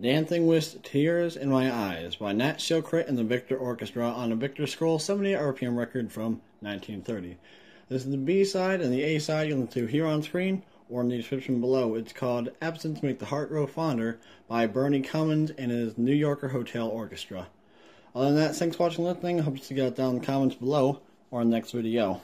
Dancing with Tears in My Eyes by Nat Shilkret and the Victor Orchestra on a Victor Scroll 70 RPM record from 1930. This is the B-side, and the A-side you'll listen to here on screen or in the description below. It's called Absence Make the Heart Grow Fonder by Bernie Cummins and his New Yorker Hotel Orchestra. Other than that, thanks for watching and listening. I hope you get it down in the comments below or in the next video.